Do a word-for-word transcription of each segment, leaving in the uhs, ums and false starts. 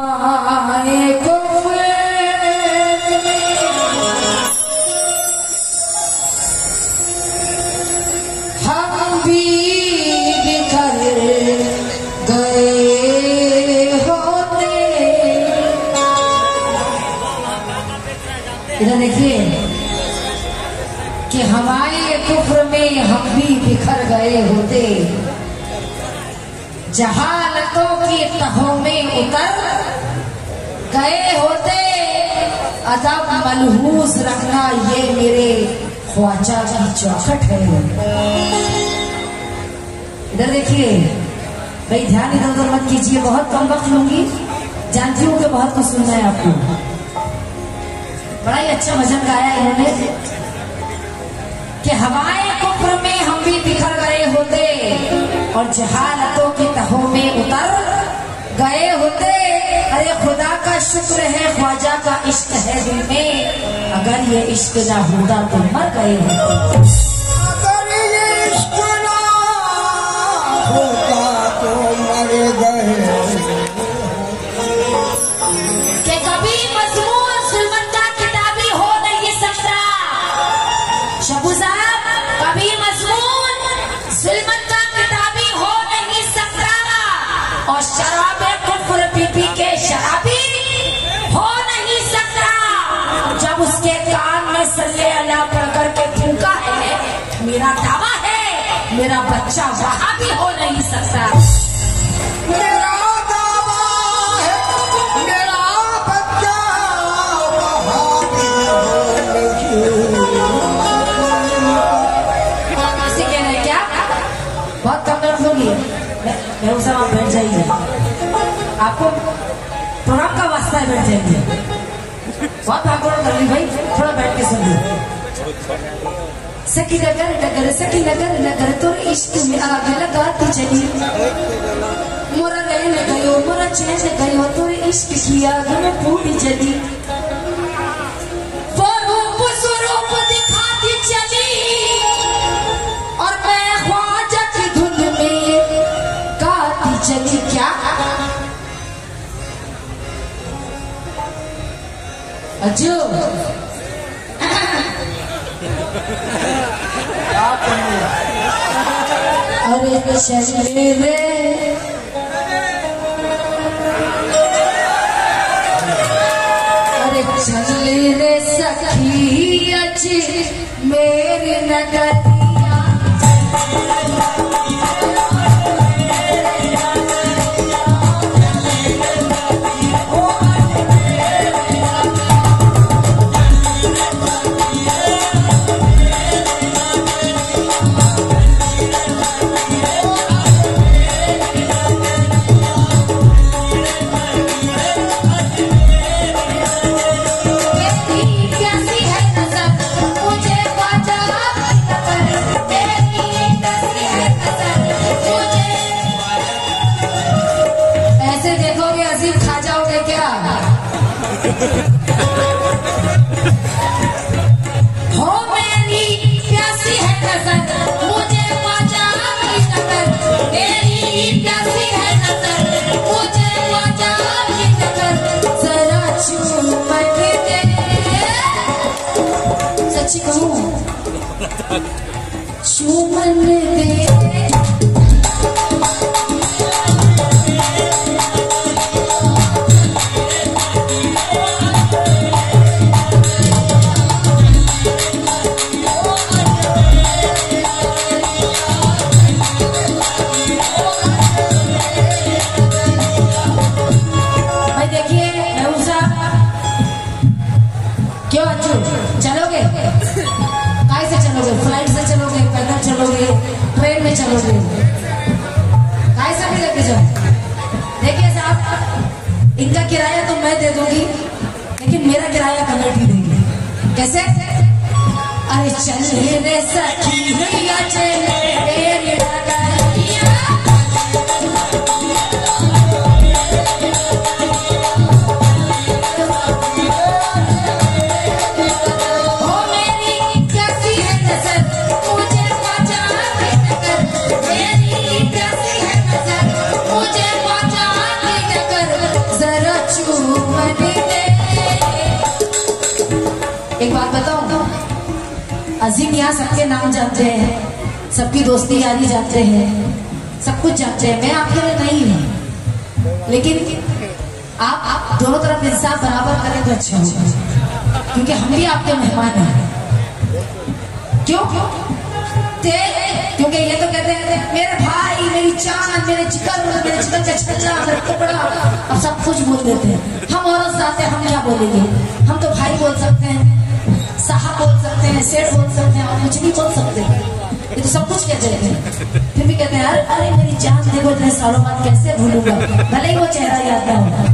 इधर देखिए कि हमारे कुफ्र में हम भी बिखर गए होते, जहालतों की तहों में उतर गए होते। अदब मलहूस रखना ये मेरे ख्वाजा की चौखट है। इधर देखिए भाई, ध्यान इधर उधर मत कीजिए, बहुत कम वक्त लूंगी, जानती हूँ कि बहुत कुछ सुनना है आपको। बड़ा ही अच्छा भजन गाया इन्होंने कि हवाए कुफ्र में हम भी बिखर गए होते और जहालतों की तहों में उतर गए होते। अरे खुदा का शुक्र है, ख्वाजा का इश्क है दिल में, अगर ये इश्क ना होता तो मर गए होते। अगर ये इश्क ना होता तो मर गए के कभी कभी मजमून ज़ुल्मत का किताबी हो नहीं सकता और शराबे कुफ्र पी पी के शराबी हो नहीं सकता। जब उसके कान में सल्ले अला पढ़कर के फूंका है, मेरा दावा है मेरा बच्चा वहाँ भी हो नहीं सकता। आप बैठ जाइए, आपको प्रोग्राम का वास्ता है, बैठ जाइए। बहुत आंदोलन कर ली भाई, थोड़ा बैठ के सुनिए। सखी नगर नगर सखी नगर नगर तो इश्क में आग लगाती चली, मोरा रहन गयो मोरा चैन गयो तो इश्क की आग में पूरी चली। वो रूप स्वरूप दिखाती चली और मैं ख्वाजा की धुन में चली। क्या अजू अरे चले रे अरे चले रे सखी अज मेरे नगर चूमन दे कैसे। अरे चले रे सखी चले जरा एक बात बताऊं, अजीम यहाँ सबके नाम जानते हैं, सबकी दोस्ती यारी जानते हैं, सब कुछ जानते हैं। मैं आपके लिए नहीं हूँ, लेकिन आप आप दोनों तरफ इंसाफ बराबर करें तो अच्छा होगा, क्योंकि हम भी आपके मेहमान हैं। क्यों क्यों क्योंकि ये तो कहते हैं मेरे भाई, मेरी चांद, मेरे चिकन, मेरे चिकन चचा, मेरे कपड़ा, अब सब कुछ बोल देते हैं। हम औरत जाते हैं, हम क्या बोलेंगे? हम तो भाई बोल सकते हैं, साहब बोल सकते हैं, सेठ बोल सकते हैं, और कुछ नहीं बोल सकते। ये तो सब कुछ कह जाते हैं, फिर भी कहते हैं अरे अरे मेरी चांद, देखो इतने सालों बाद कैसे भूलूंगा, भले ही वो चेहरा याद ना हो।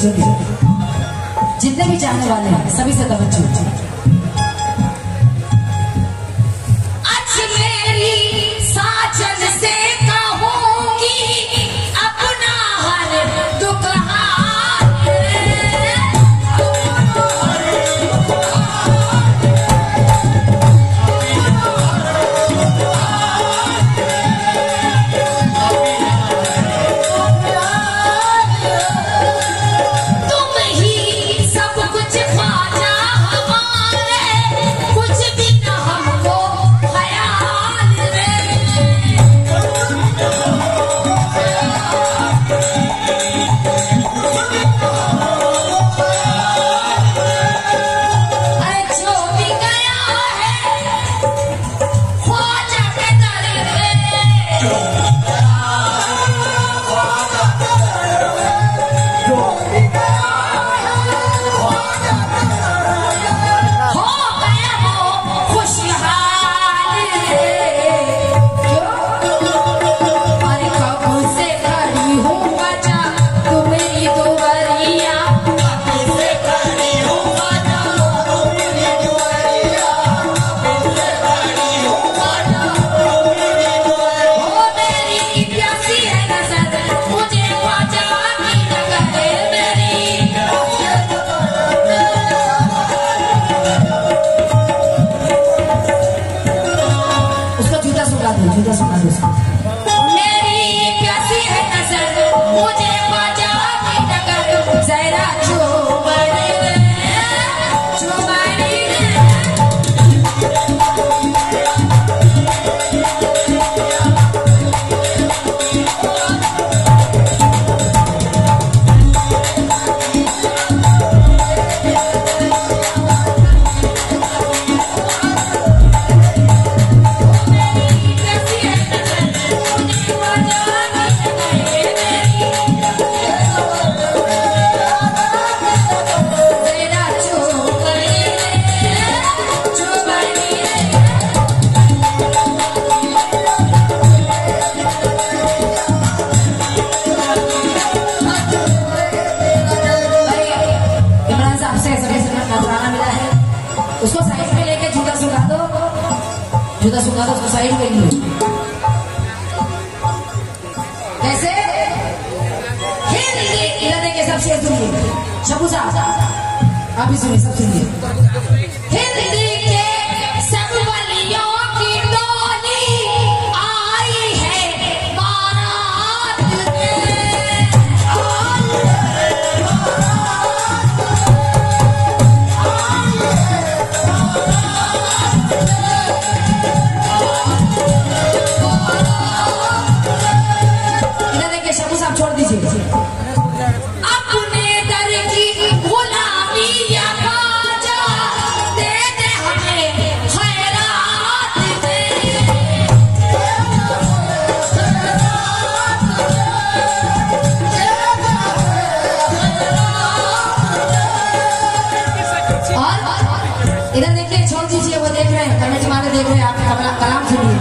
जितने भी चाहने वाले हैं सभी से तवज्जो। अपना जूता सुखा दो उसको साइड में लो। कैसे खेल लिए इरादे के सबसे सुनिए शबूजा आप ही सुनिए सब सुनिए खेल लिए के सब वालियों की डोली आई है बारात में।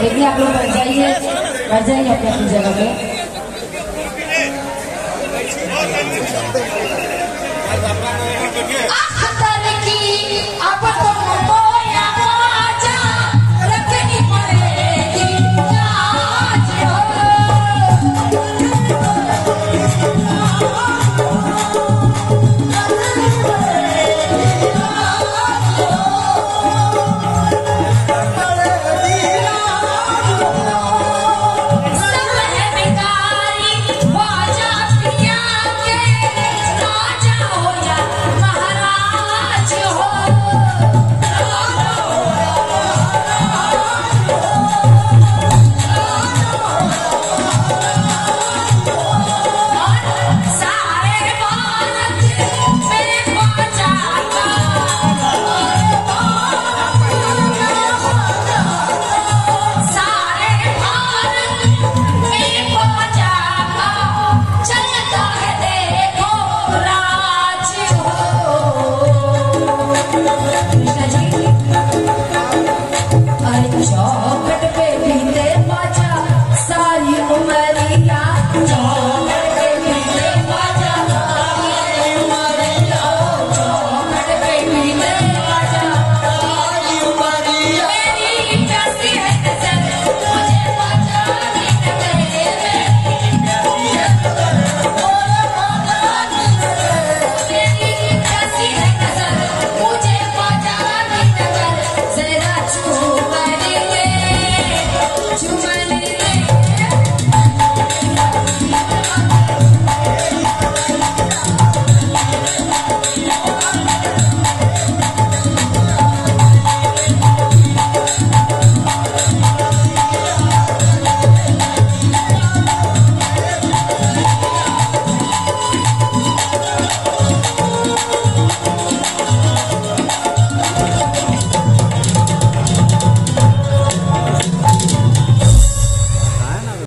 देखिए आप लोग बैठ जाइए बैठ जाइए अपनी अपनी जगह पे। अब तो है।